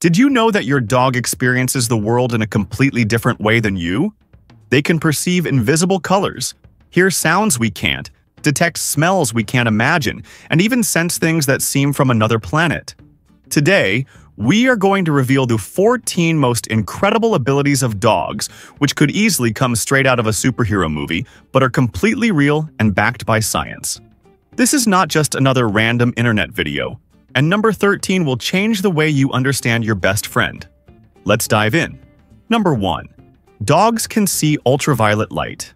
Did you know that your dog experiences the world in a completely different way than you? They can perceive invisible colors, hear sounds we can't, detect smells we can't imagine, and even sense things that seem from another planet. Today, we are going to reveal the 14 most incredible abilities of dogs, which could easily come straight out of a superhero movie, but are completely real and backed by science. This is not just another random internet video. And number 13 will change the way you understand your best friend. Let's dive in. Number 1. Dogs can see ultraviolet light.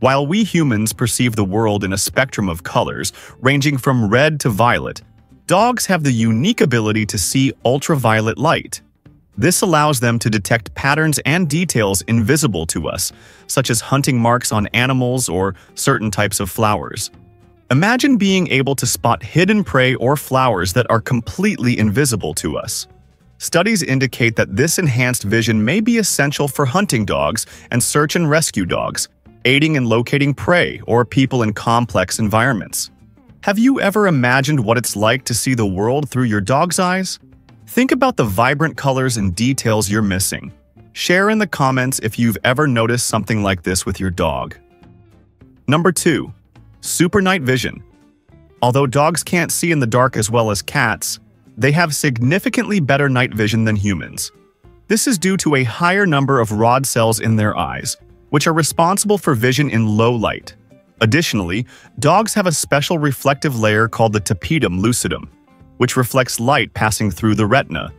While we humans perceive the world in a spectrum of colors, ranging from red to violet, dogs have the unique ability to see ultraviolet light. This allows them to detect patterns and details invisible to us, such as hunting marks on animals or certain types of flowers. Imagine being able to spot hidden prey or flowers that are completely invisible to us. Studies indicate that this enhanced vision may be essential for hunting dogs and search and rescue dogs, aiding in locating prey or people in complex environments. Have you ever imagined what it's like to see the world through your dog's eyes? Think about the vibrant colors and details you're missing. Share in the comments if you've ever noticed something like this with your dog. Number 2. Super night vision. Although dogs can't see in the dark as well as cats, they have significantly better night vision than humans. This is due to a higher number of rod cells in their eyes, which are responsible for vision in low light. Additionally, dogs have a special reflective layer called the tapetum lucidum, which reflects light passing through the retina,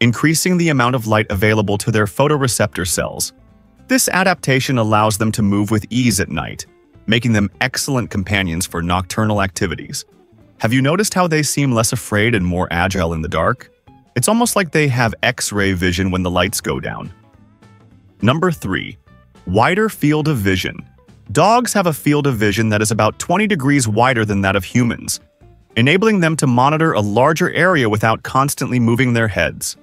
increasing the amount of light available to their photoreceptor cells. This adaptation allows them to move with ease at night, making them excellent companions for nocturnal activities. Have you noticed how they seem less afraid and more agile in the dark? It's almost like they have X-ray vision when the lights go down. Number 3. Wider field of vision. Dogs have a field of vision that is about 20 degrees wider than that of humans, enabling them to monitor a larger area without constantly moving their heads.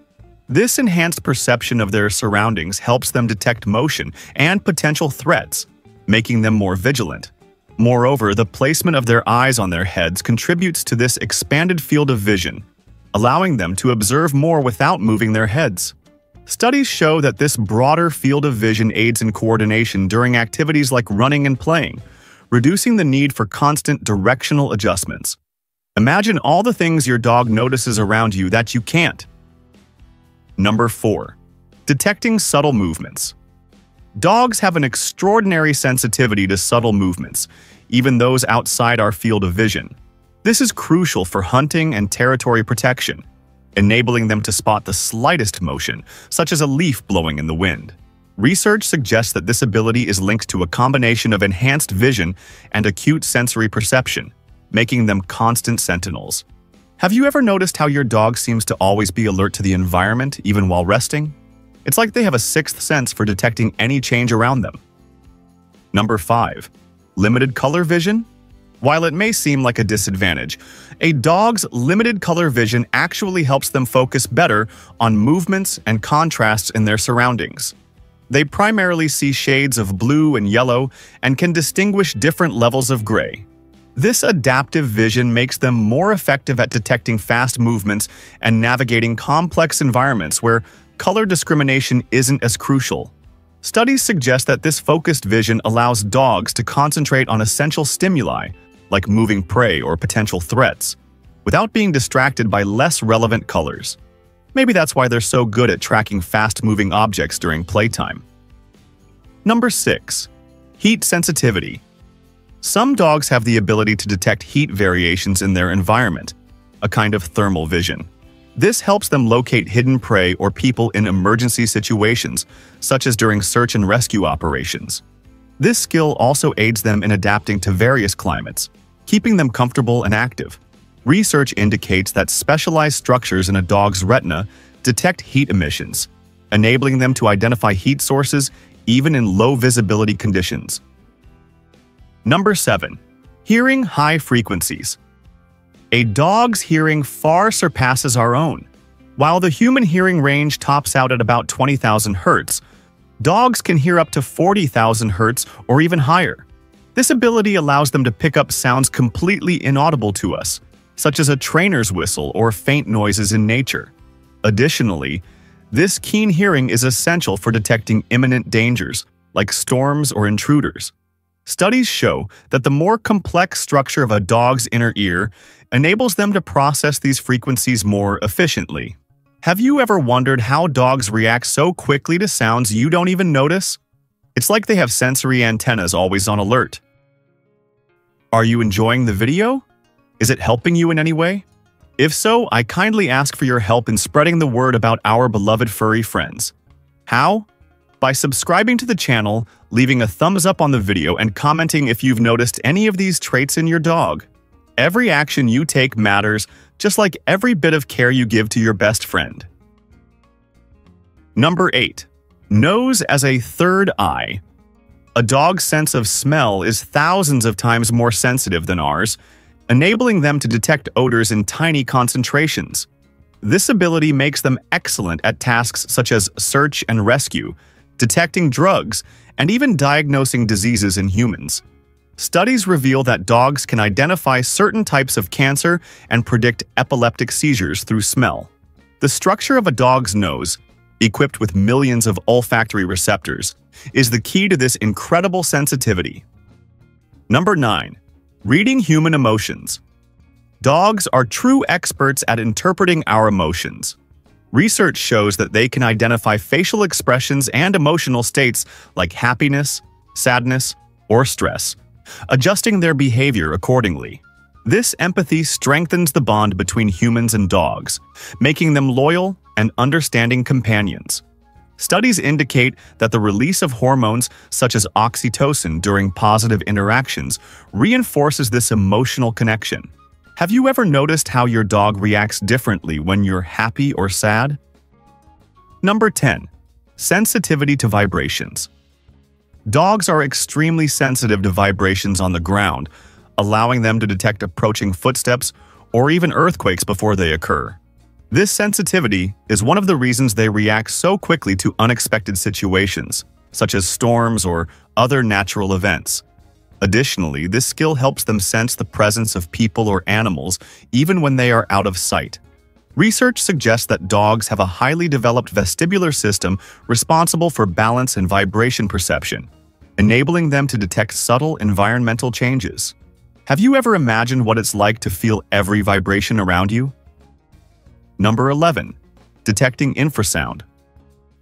This enhanced perception of their surroundings helps them detect motion and potential threats, making them more vigilant. Moreover, the placement of their eyes on their heads contributes to this expanded field of vision, allowing them to observe more without moving their heads. Studies show that this broader field of vision aids in coordination during activities like running and playing, reducing the need for constant directional adjustments. Imagine all the things your dog notices around you that you can't. Number 4. Detecting subtle movements. Dogs have an extraordinary sensitivity to subtle movements, even those outside our field of vision. This is crucial for hunting and territory protection, enabling them to spot the slightest motion, such as a leaf blowing in the wind. Research suggests that this ability is linked to a combination of enhanced vision and acute sensory perception, making them constant sentinels. Have you ever noticed how your dog seems to always be alert to the environment, even while resting? It's like they have a sixth sense for detecting any change around them. Number 5. Limited color vision. While it may seem like a disadvantage, a dog's limited color vision actually helps them focus better on movements and contrasts in their surroundings. They primarily see shades of blue and yellow and can distinguish different levels of gray. This adaptive vision makes them more effective at detecting fast movements and navigating complex environments where color discrimination isn't as crucial. Studies suggest that this focused vision allows dogs to concentrate on essential stimuli, like moving prey or potential threats, without being distracted by less relevant colors. Maybe that's why they're so good at tracking fast-moving objects during playtime. Number 6. Heat sensitivity. Some dogs have the ability to detect heat variations in their environment, a kind of thermal vision. This helps them locate hidden prey or people in emergency situations, such as during search and rescue operations. This skill also aids them in adapting to various climates, keeping them comfortable and active. Research indicates that specialized structures in a dog's retina detect heat emissions, enabling them to identify heat sources even in low visibility conditions. Number 7. Hearing high frequencies. A dog's hearing far surpasses our own. While the human hearing range tops out at about 20,000 Hz, dogs can hear up to 40,000 Hz or even higher. This ability allows them to pick up sounds completely inaudible to us, such as a trainer's whistle or faint noises in nature. Additionally, This keen hearing is essential for detecting imminent dangers, like storms or intruders. Studies show that the more complex structure of a dog's inner ear enables them to process these frequencies more efficiently. Have you ever wondered how dogs react so quickly to sounds you don't even notice? It's like they have sensory antennas always on alert. Are you enjoying the video? Is it helping you in any way? If so, I kindly ask for your help in spreading the word about our beloved furry friends. How? By subscribing to the channel, leaving a thumbs up on the video, and commenting if you've noticed any of these traits in your dog. Every action you take matters, just like every bit of care you give to your best friend. Number 8. Nose as a third eye. A dog's sense of smell is thousands of times more sensitive than ours, enabling them to detect odors in tiny concentrations. This ability makes them excellent at tasks such as search and rescue, detecting drugs, and even diagnosing diseases in humans. Studies reveal that dogs can identify certain types of cancer and predict epileptic seizures through smell. The structure of a dog's nose, equipped with millions of olfactory receptors, is the key to this incredible sensitivity. Number 9. Reading human emotions. Dogs are true experts at interpreting our emotions. Research shows that they can identify facial expressions and emotional states like happiness, sadness, or stress, adjusting their behavior accordingly. This empathy strengthens the bond between humans and dogs, making them loyal and understanding companions. Studies indicate that the release of hormones such as oxytocin during positive interactions reinforces this emotional connection. Have you ever noticed how your dog reacts differently when you're happy or sad? Number 10. Sensitivity to vibrations. Dogs are extremely sensitive to vibrations on the ground, allowing them to detect approaching footsteps or even earthquakes before they occur. This sensitivity is one of the reasons they react so quickly to unexpected situations, such as storms or other natural events. Additionally, this skill helps them sense the presence of people or animals even when they are out of sight. Research suggests that dogs have a highly developed vestibular system responsible for balance and vibration perception, enabling them to detect subtle environmental changes. Have you ever imagined what it's like to feel every vibration around you? Number 11. Detecting infrasound.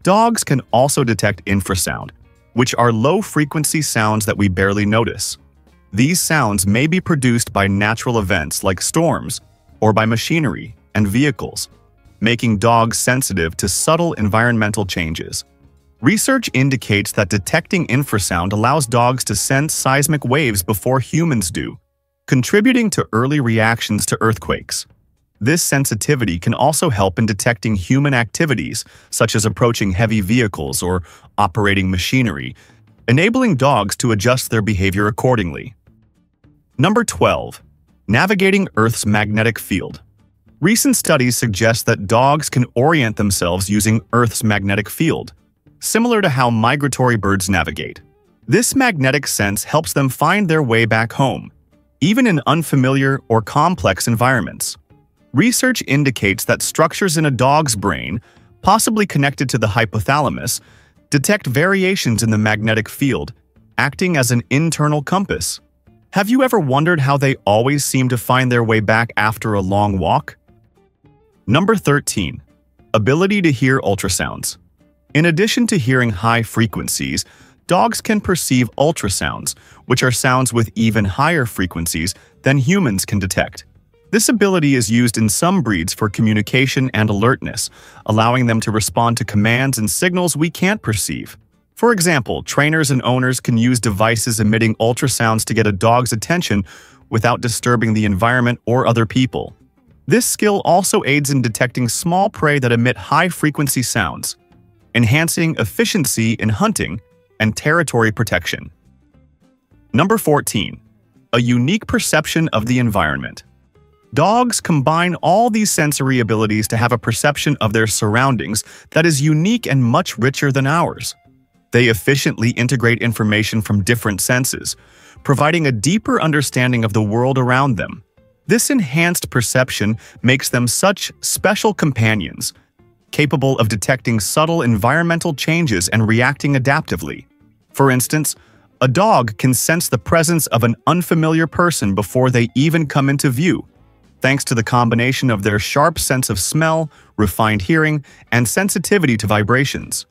Dogs can also detect infrasound, which are low-frequency sounds that we barely notice. These sounds may be produced by natural events like storms or by machinery and vehicles, making dogs sensitive to subtle environmental changes. Research indicates that detecting infrasound allows dogs to sense seismic waves before humans do, contributing to early reactions to earthquakes. This sensitivity can also help in detecting human activities, such as approaching heavy vehicles or operating machinery, enabling dogs to adjust their behavior accordingly. Number 12. Navigating Earth's magnetic field. Recent studies suggest that dogs can orient themselves using Earth's magnetic field, similar to how migratory birds navigate. This magnetic sense helps them find their way back home, even in unfamiliar or complex environments. Research indicates that structures in a dog's brain, possibly connected to the hypothalamus, detect variations in the magnetic field, acting as an internal compass. Have you ever wondered how they always seem to find their way back after a long walk? Number 13. Ability to hear ultrasounds. In addition to hearing high frequencies, dogs can perceive ultrasounds, which are sounds with even higher frequencies than humans can detect. This ability is used in some breeds for communication and alertness, allowing them to respond to commands and signals we can't perceive. For example, trainers and owners can use devices emitting ultrasounds to get a dog's attention without disturbing the environment or other people. This skill also aids in detecting small prey that emit high-frequency sounds, enhancing efficiency in hunting and territory protection. Number 14. A unique perception of the environment. Dogs combine all these sensory abilities to have a perception of their surroundings that is unique and much richer than ours. They efficiently integrate information from different senses, providing a deeper understanding of the world around them. This enhanced perception makes them such special companions, capable of detecting subtle environmental changes and reacting adaptively. For instance, a dog can sense the presence of an unfamiliar person before they even come into view, thanks to the combination of their sharp sense of smell, refined hearing, and sensitivity to vibrations.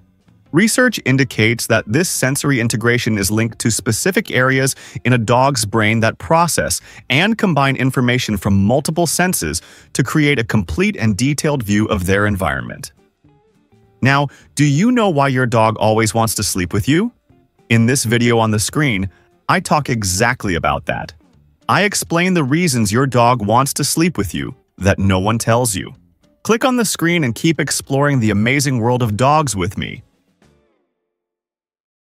Research indicates that this sensory integration is linked to specific areas in a dog's brain that process and combine information from multiple senses to create a complete and detailed view of their environment. Now, do you know why your dog always wants to sleep with you? In this video on the screen, I talk exactly about that. I explain the reasons your dog wants to sleep with you that no one tells you. Click on the screen and keep exploring the amazing world of dogs with me.